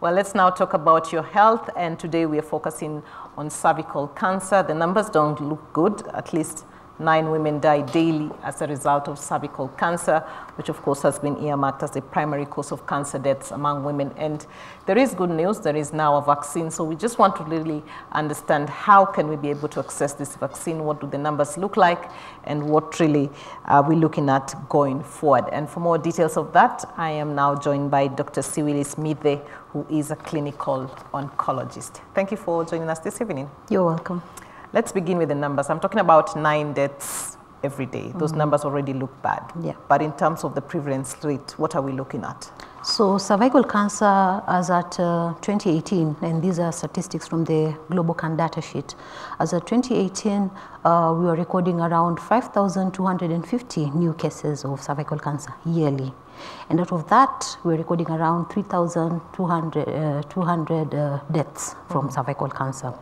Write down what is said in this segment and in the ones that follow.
Well, let's now talk about your health, and today we are focusing on cervical cancer. The numbers don't look good. At least 9 women die daily as a result of cervical cancer, which of course has been earmarked as the primary cause of cancer deaths among women. And there is good news, there is now a vaccine. So we just want to really understand how can we be able to access this vaccine, what do the numbers look like, and what really are we looking at going forward. And for more details of that, I am now joined by Dr. Swillis Mithe, who is a clinical oncologist. Thank you for joining us this evening. You're welcome. Let's begin with the numbers. I'm talking about 9 deaths every day. Those numbers already look bad. Yeah. But in terms of the prevalence rate, what are we looking at? So cervical cancer as at 2018, and these are statistics from the Global CAN data sheet. As at 2018, we were recording around 5,250 new cases of cervical cancer yearly. And out of that, we're recording around 3,200 deaths from cervical cancer.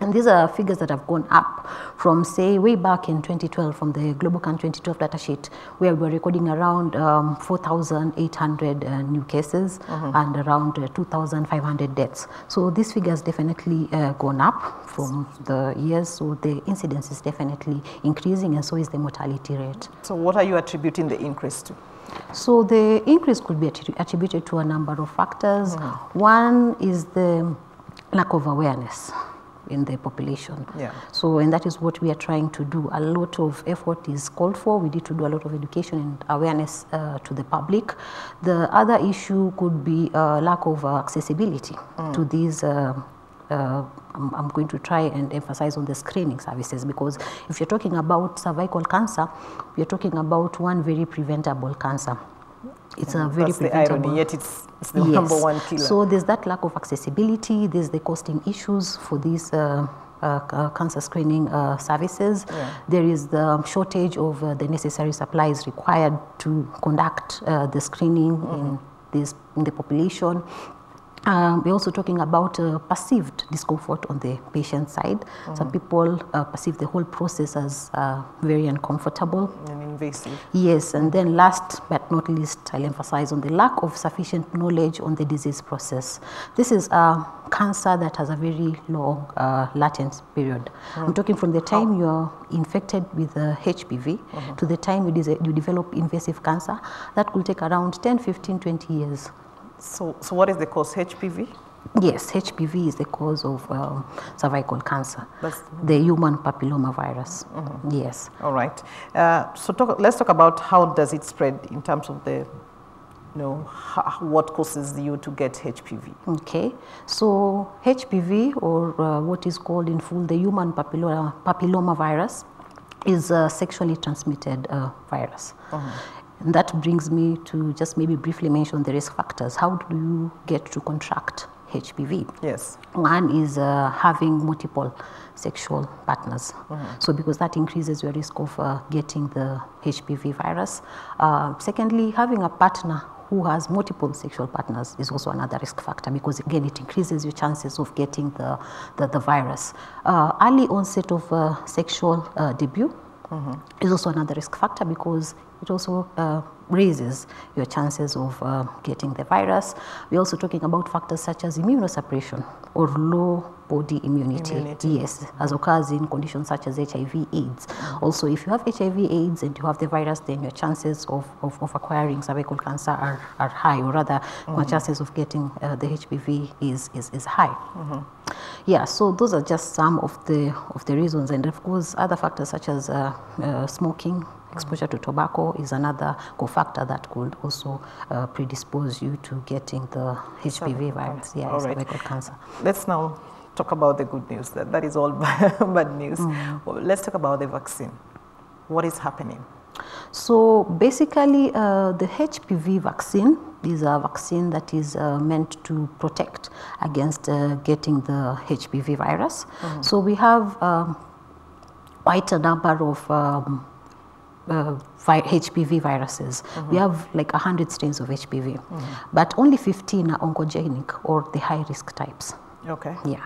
And these are figures that have gone up from, say, way back in 2012, from the Global CAN 2012 data sheet, where we're recording around 4,800 new cases and around 2,500 deaths. So this figure has definitely gone up from the years, so the incidence is definitely increasing, and so is the mortality rate. So what are you attributing the increase to? So the increase could be attributed to a number of factors. One is the lack of awareness in the population. Yeah. So, and that is what we are trying to do. A lot of effort is called for. We need to do a lot of education and awareness to the public. The other issue could be lack of accessibility to these I'm going to try and emphasize on the screening services, because if you're talking about cervical cancer, you're talking about one very preventable cancer. It's a very preventable. The irony, yet it's the number one killer. So there's that lack of accessibility, there's the costing issues for these cancer screening services. There is the shortage of the necessary supplies required to conduct the screening in the population. We're also talking about perceived discomfort on the patient side. Some people perceive the whole process as very uncomfortable. And invasive. Yes, and then last but not least, I'll emphasize on the lack of sufficient knowledge on the disease process. This is a cancer that has a very long latent period. I'm talking from the time you're infected with HPV to the time you develop invasive cancer. That will take around 10, 15, 20 years. So what is the cause? HPV? Yes, HPV is the cause of cervical cancer. That's the human papillomavirus. Yes. All right. So let's talk about how does it spread in terms of the, you know, what causes you to get HPV. Okay. So HPV, or what is called in full the human papillomavirus, is a sexually transmitted virus. And that brings me to just maybe briefly mention the risk factors. How do you get to contract HPV? Yes. One is having multiple sexual partners. So because that increases your risk of getting the HPV virus. Secondly, having a partner who has multiple sexual partners is also another risk factor, because again, it increases your chances of getting the virus. Early onset of sexual debut is also another risk factor, because it also raises your chances of getting the virus. We're also talking about factors such as immunosuppression or low body immunity. Yes, as occurs in conditions such as HIV, AIDS. Also, if you have HIV, AIDS and you have the virus, then your chances of acquiring cervical cancer are high, or rather, your chances of getting the HPV is high. Yeah, so those are just some of the reasons. And of course, other factors such as smoking, exposure to tobacco is another cofactor that could also predispose you to getting the HPV virus. Yeah, cervical cancer. Let's now talk about the good news. That is all bad news. Well, let's talk about the vaccine. What is happening? So basically, the HPV vaccine is a vaccine that is meant to protect against getting the HPV virus. So we have quite a number of HPV viruses. We have like 100 strains of HPV, but only 15 are oncogenic or the high risk types. Okay. Yeah.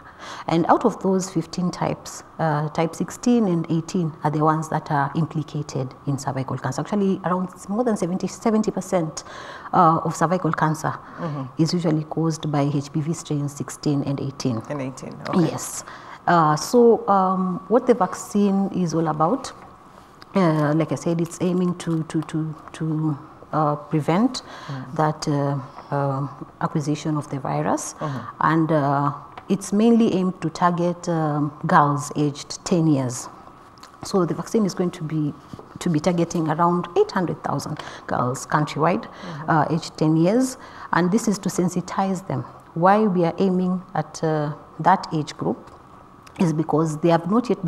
And out of those 15 types, type 16 and 18 are the ones that are implicated in cervical cancer. Actually, around more than 70% of cervical cancer is usually caused by HPV strains 16 and 18. And 18, okay. Yes. So what the vaccine is all about, like I said, it's aiming to prevent that acquisition of the virus, and it's mainly aimed to target girls aged 10 years. So the vaccine is going to be targeting around 800,000 girls countrywide, aged 10 years, and this is to sensitize them. Why we are aiming at that age group is because they have not yet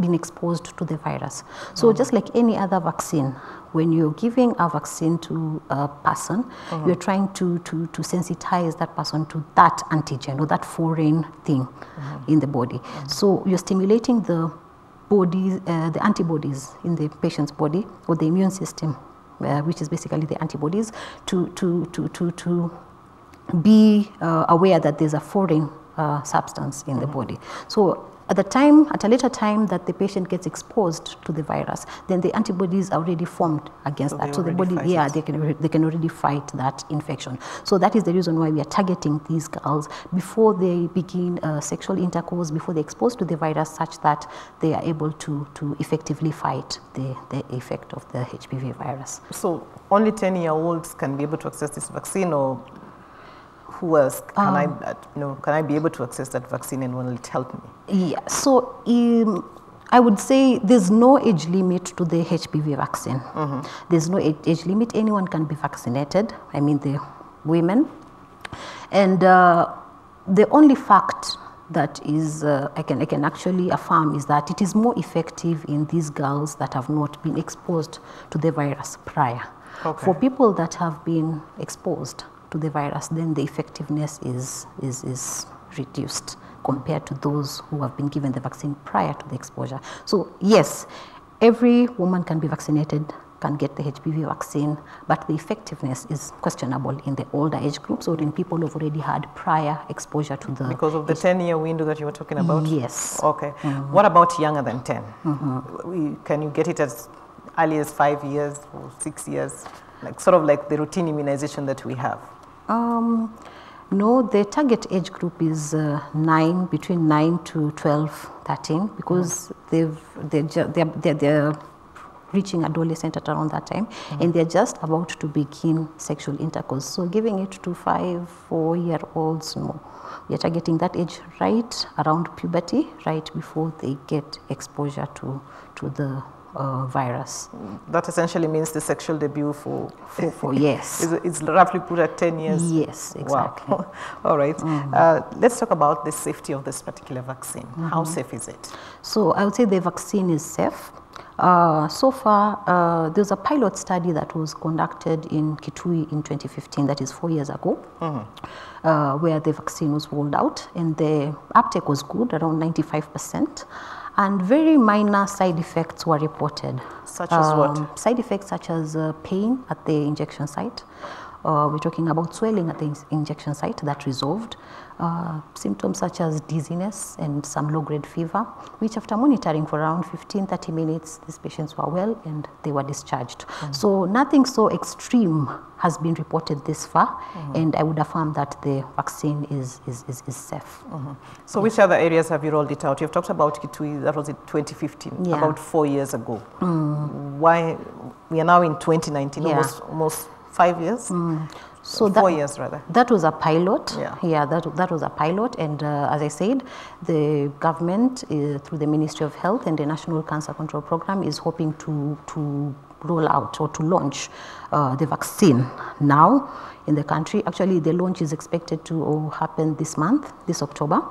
been exposed to the virus. So just like any other vaccine, when you're giving a vaccine to a person, you're trying to sensitize that person to that antigen or that foreign thing in the body. So you're stimulating the antibodies in the patient's body, or the immune system, which is basically the antibodies, to be aware that there's a foreign substance in the body. So at a later time that the patient gets exposed to the virus, then the antibodies are already formed against that. So the body, yeah, they can already fight that infection. So that is the reason why we are targeting these girls before they begin sexual intercourse, before they're exposed to the virus, such that they are able to effectively fight the effect of the HPV virus. So only 10-year-olds can be able to access this vaccine, or who else can can I be able to access that vaccine, and will it help me? Yeah, so I would say there's no age limit to the HPV vaccine. There's no age limit. Anyone can be vaccinated, I mean the women. And the only fact that is I can actually affirm is that it is more effective in these girls that have not been exposed to the virus prior. Okay. For people that have been exposed to the virus, then the effectiveness is reduced compared to those who have been given the vaccine prior to the exposure. So yes, every woman can be vaccinated, can get the HPV vaccine, but the effectiveness is questionable in the older age groups, or in people who have already had prior exposure to the... Because of the 10-year window that you were talking about? Yes. Okay. What about younger than 10? Can you get it as early as 5 years or 6 years? Like sort of like the routine immunization that we have? No, the target age group is between 9 to 12, 13, because they're reaching adolescent at around that time, and they're just about to begin sexual intercourse. So giving it to 5-4-year-olds, no. We're targeting that age right around puberty, right before they get exposure to the virus. That essentially means the sexual debut for yes. It's roughly put at 10 years. Yes, exactly. Wow. All right. Let's talk about the safety of this particular vaccine. How safe is it? So I would say the vaccine is safe. So far, there's a pilot study that was conducted in Kitui in 2015, that is 4 years ago, where the vaccine was rolled out, and the uptake was good, around 95%. And very minor side effects were reported. Such as what? Side effects such as pain at the injection site. We're talking about swelling at the injection site that resolved. Symptoms such as dizziness and some low-grade fever, which after monitoring for around 15-30 minutes, these patients were well and they were discharged. So nothing so extreme has been reported this far, and I would affirm that the vaccine is safe. So which other areas have you rolled it out? You've talked about Kitui, that was in 2015, yeah, about 4 years ago. Why, we are now in 2019, yeah, almost 5 years? So 4 years rather. That was a pilot. Yeah, that was a pilot, and as I said, the government through the Ministry of Health and the National Cancer Control Program is hoping to roll out or to launch the vaccine now in the country. Actually, the launch is expected to happen this month, this October.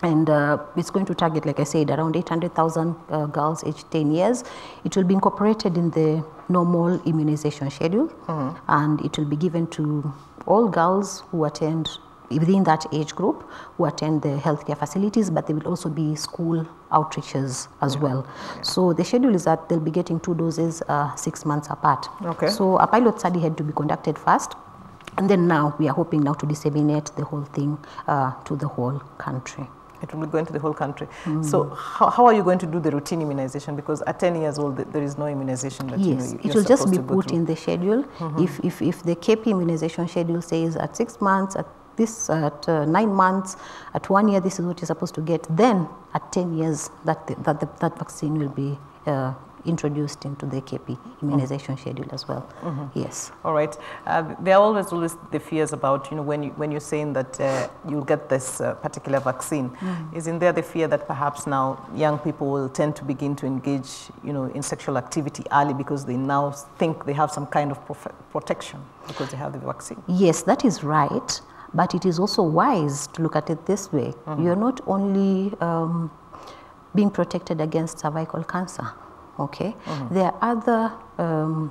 And it's going to target, like I said, around 800,000 girls aged 10 years. It will be incorporated in the normal immunization schedule, and it will be given to all girls who attend within that age group, who attend the healthcare facilities, but there will also be school outreaches as well. So the schedule is that they'll be getting two doses 6 months apart. Okay. So a pilot study had to be conducted first, And then now we are hoping now to disseminate the whole thing to the whole country. It will be going to the whole country. Mm. So how are you going to do the routine immunization? Because at 10 years old, there is no immunization that yes, you know, it will just be put in the schedule. Mm-hmm. If the KP immunization schedule says at 6 months, at 9 months, at 1 year, this is what you're supposed to get. Then at 10 years, that vaccine will be introduced into the KP immunization schedule as well. Mm-hmm. Yes. All right. There are always the fears about, you know, when you're saying that you'll get this particular vaccine, mm-hmm. isn't there the fear that perhaps now young people will tend to begin to engage, you know, in sexual activity early because they now think they have some kind of protection because they have the vaccine? Yes, that is right. But it is also wise to look at it this way. Mm-hmm. You're not only being protected against cervical cancer. Okay, mm-hmm. There are other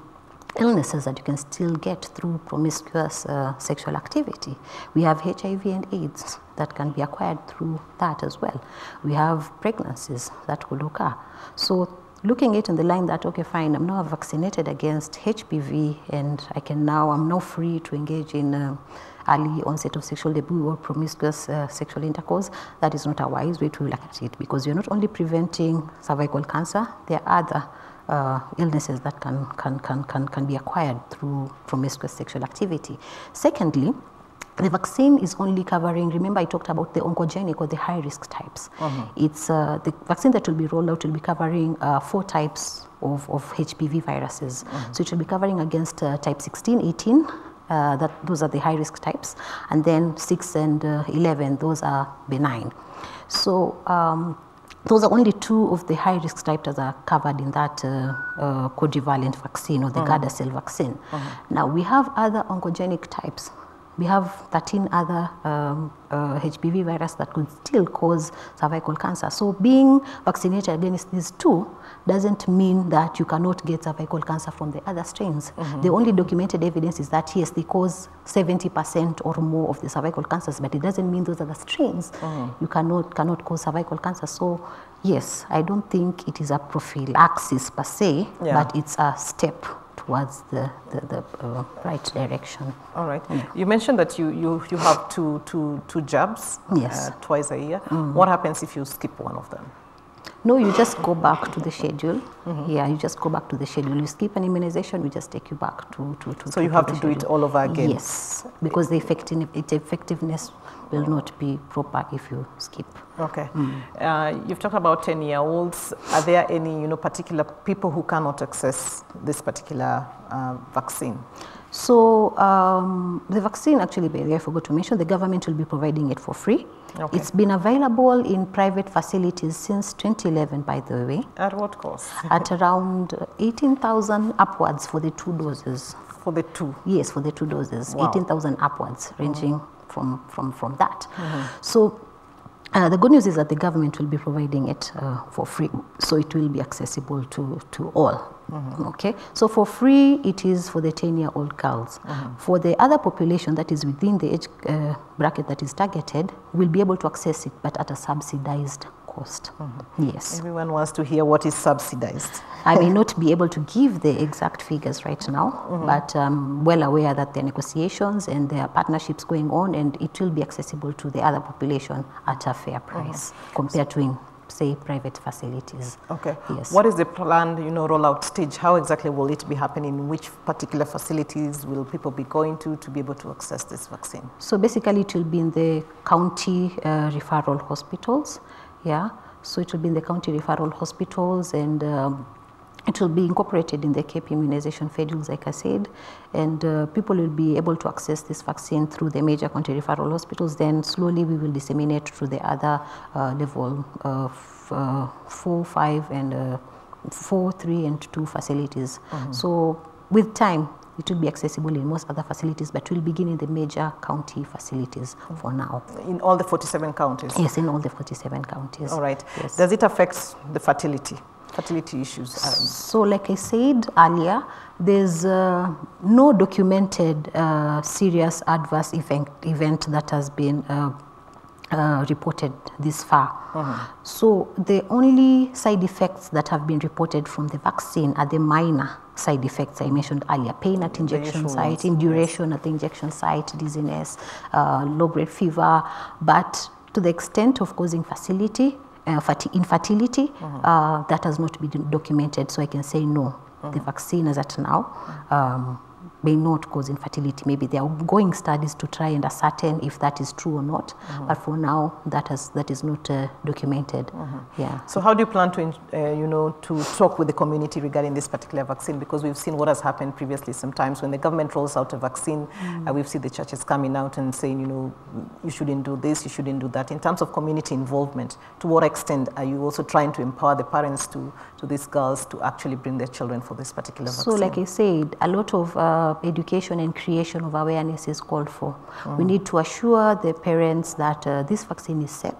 illnesses that you can still get through promiscuous sexual activity. We have HIV and AIDS that can be acquired through that as well. We have pregnancies that will occur. So looking at it in the line that, okay, fine, I'm now vaccinated against HPV and I'm now free to engage in early onset of sexual debut or promiscuous sexual intercourse, that is not a wise way to look at it, because you're not only preventing cervical cancer, there are other illnesses that can be acquired through promiscuous sexual activity. Secondly, the vaccine is only covering, remember I talked about the oncogenic or the high risk types. Mm-hmm. It's the vaccine that will be rolled out will be covering 4 types of HPV viruses. Mm-hmm. So it will be covering against type 16, 18, those are the high risk types, and then 6 and 11, those are benign. So those are only 2 of the high risk types that are covered in that quadrivalent vaccine or the mm-hmm. Gardasil vaccine. Mm-hmm. Now we have other oncogenic types. We have 13 other HPV virus that could still cause cervical cancer. So being vaccinated against these 2 doesn't mean that you cannot get cervical cancer from the other strains. Mm-hmm. The only documented evidence is that, yes, they cause 70% or more of the cervical cancers, but it doesn't mean those other strains. Mm-hmm. You cannot cause cervical cancer. So yes, I don't think it is a prophylaxis per se, yeah, but it's a step towards the right direction. All right. Yeah. You mentioned that you have two jabs, yes, twice a year. Mm. What happens if you skip one of them? No, you just go back to the schedule. Mm-hmm. Yeah, you just go back to the schedule. You skip an immunization, we just take you back to so you have to do it all over again? Yes, because its effectiveness will not be proper if you skip. Okay. Mm. You've talked about 10-year-olds. Are there any, you know, particular people who cannot access this particular vaccine? So the vaccine, actually, I forgot to mention, the government will be providing it for free. Okay. It's been available in private facilities since 2011, by the way. At what cost? At around 18,000 upwards for the 2 doses. For the 2? Yes, for the 2 doses. Wow. 18,000 upwards, ranging mm-hmm. from that. Mm-hmm. So the good news is that the government will be providing it for free, so it will be accessible to all. Mm-hmm. Okay, so for free it is for the 10-year-old girls. Mm-hmm. For the other population that is within the age bracket that is targeted, will be able to access it, but at a subsidized cost. Mm-hmm. Yes. Everyone wants to hear what is subsidized. I may not be able to give the exact figures right now, mm-hmm. but I'm well aware that there are negotiations and there are partnerships going on, and it will be accessible to the other population at a fair price, mm-hmm. compared to say private facilities. Okay. Yes. What is the planned, you know, rollout stage? How exactly will it be happening? Which particular facilities will people be going to be able to access this vaccine? So basically it will be in the county referral hospitals. Yeah. So it will be in the county referral hospitals, and it will be incorporated in the KP immunization schedules, like I said, and people will be able to access this vaccine through the major county referral hospitals. Then slowly we will disseminate through the other level of 4, 5, and 4, 3, and 2 facilities. Mm-hmm. So with time, it will be accessible in most other facilities, but we'll begin in the major county facilities for now. In all the 47 counties? Yes, in all the 47 counties. All right. Yes. Does it affect the fertility issues? So like I said earlier, there's no documented serious adverse event that has been reported this far. Mm-hmm. So the only side effects that have been reported from the vaccine are the minor side effects I mentioned earlier: pain at injection site, induration at the injection site, dizziness, low-grade fever. But to the extent of causing infertility, mm-hmm. That has not been documented. So I can say no, mm-hmm. the vaccine as at now may not cause infertility. Maybe there are ongoing studies to try and ascertain if that is true or not. Mm-hmm. But for now, that is not documented. Mm-hmm. Yeah. So how do you plan to, to talk with the community regarding this particular vaccine? Because we've seen what has happened previously. Sometimes when the government rolls out a vaccine, mm-hmm. We've seen the churches coming out and saying, you shouldn't do this, you shouldn't do that. In terms of community involvement, to what extent are you also trying to empower the parents to these girls to actually bring their children for this particular vaccine? So like I said, a lot of education and creation of awareness is called for. Mm. We need to assure the parents that this vaccine is safe.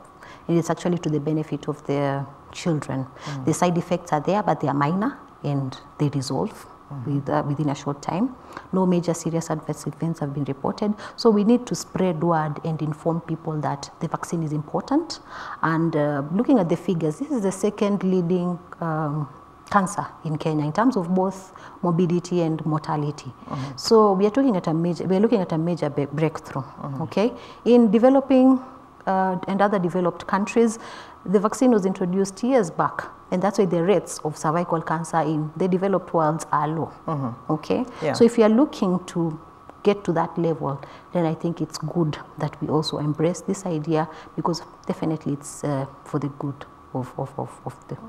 It is actually to the benefit of their children. Mm. The side effects are there, but they are minor and they resolve within a short time. No major serious adverse events have been reported. So we need to spread word and inform people that the vaccine is important. And looking at the figures, this is the second leading cancer in Kenya in terms of both morbidity and mortality. Mm-hmm. So we are looking at a major breakthrough. Mm-hmm. Okay, in developing and other developed countries, the vaccine was introduced years back, and that's why the rates of cervical cancer in the developed worlds are low. Mm-hmm. Okay, yeah. So if you are looking to get to that level, then I think it's good that we also embrace this idea, because definitely it's for the good of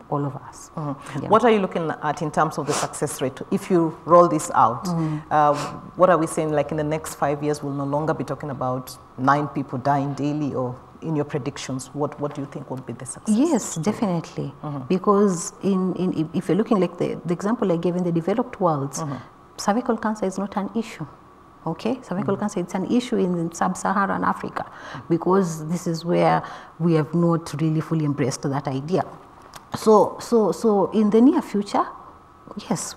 all of us. Mm-hmm. Yeah. What are you looking at in terms of the success rate? If you roll this out, mm-hmm. What are we saying, like in the next 5 years, we'll no longer be talking about 9 people dying daily? Or in your predictions, what do you think will be the success? Yes, definitely. Mm-hmm. Because if you're looking like the example I gave in the developed worlds, mm-hmm. cervical cancer is not an issue. Okay, cervical mm-hmm. cancer, it's an issue in sub-Saharan Africa, because this is where we have not really fully embraced that idea. So in the near future, yes,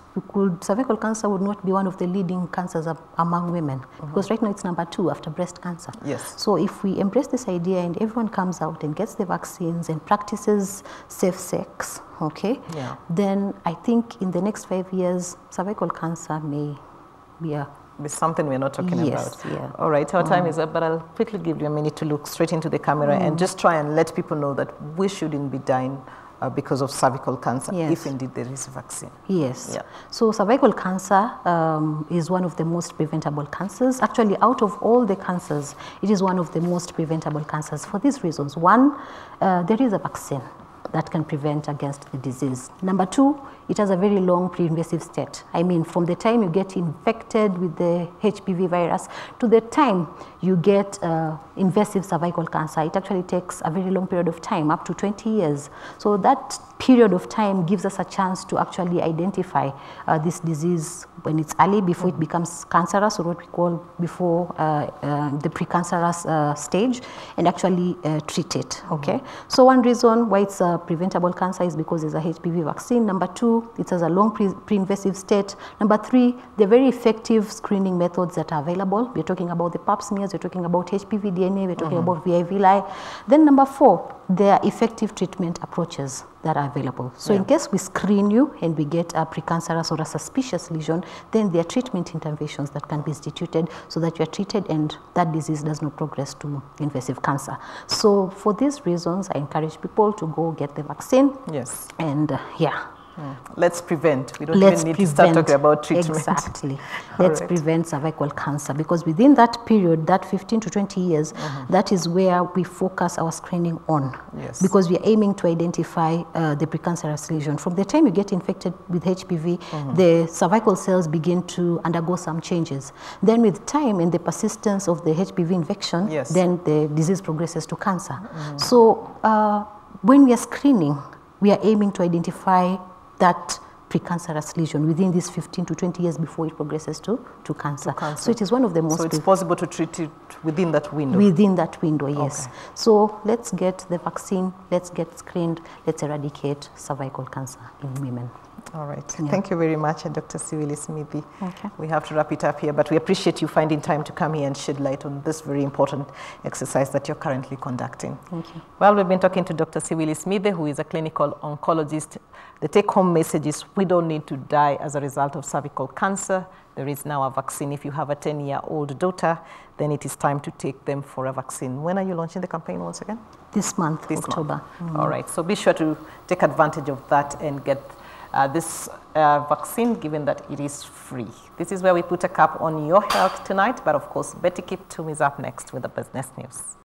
cervical cancer would not be one of the leading cancers among women, mm-hmm. because right now it's number 2 after breast cancer. Yes. So if we embrace this idea and everyone comes out and gets the vaccines and practices safe sex, okay, yeah. then I think in the next 5 years, cervical cancer may be something we're not talking about. Yeah. All right, our time is up, but I'll quickly give you a minute to look straight into the camera and just try and let people know that we shouldn't be dying because of cervical cancer, if indeed there is a vaccine. Yes. Yeah. So cervical cancer is one of the most preventable cancers. Actually, out of all the cancers, it is one of the most preventable cancers for these reasons. One, there is a vaccine that can prevent against the disease. Number 2, it has a very long pre-invasive state. I mean, from the time you get infected with the HPV virus to the time you get invasive cervical cancer, it actually takes a very long period of time, up to 20 years. So that period of time gives us a chance to actually identify this disease when it's early, before it becomes cancerous, or what we call before the precancerous stage, and actually treat it, okay? So one reason why it's a preventable cancer is because there's a HPV vaccine. Number 2, it has a long pre-invasive state. Number 3, the very effective screening methods that are available. We're talking about the pap smears, we're talking about HPV DNA, we're talking about VI villi. Then Number 4, there are effective treatment approaches that are available. So in case we screen you and we get a precancerous or a suspicious lesion, then there are treatment interventions that can be instituted so that you are treated and that disease does not progress to invasive cancer. So for these reasons, I encourage people to go get the vaccine. Yes. And let's prevent. We don't even need to start talking about treatment. Exactly. Let's prevent cervical cancer, because within that period, that 15 to 20 years, that is where we focus our screening on. Yes. Because we are aiming to identify the precancerous lesion. From the time you get infected with HPV, the cervical cells begin to undergo some changes. Then with time and the persistence of the HPV infection, then the disease progresses to cancer. So when we are screening, we are aiming to identify that precancerous lesion within these 15 to 20 years before it progresses to cancer. So it is one of the most... So it's possible to treat it within that window? Within that window, yes. Okay. So let's get the vaccine, let's get screened, let's eradicate cervical cancer in women. All right. Yeah. Thank you very much, Dr. Swillis Mithe. Okay. We have to wrap it up here, but we appreciate you finding time to come here and shed light on this very important exercise that you're currently conducting. Thank you. Well, we've been talking to Dr. Swillis Mithe, who is a clinical oncologist. The take-home message is we don't need to die as a result of cervical cancer. There is now a vaccine. If you have a 10-year-old daughter, then it is time to take them for a vaccine. When are you launching the campaign once again? This month, October. Mm-hmm. All right. So be sure to take advantage of that and get this vaccine, given that it is free. This is where we put a cap on your health tonight, but of course Betty Kiptum is up next with the business news.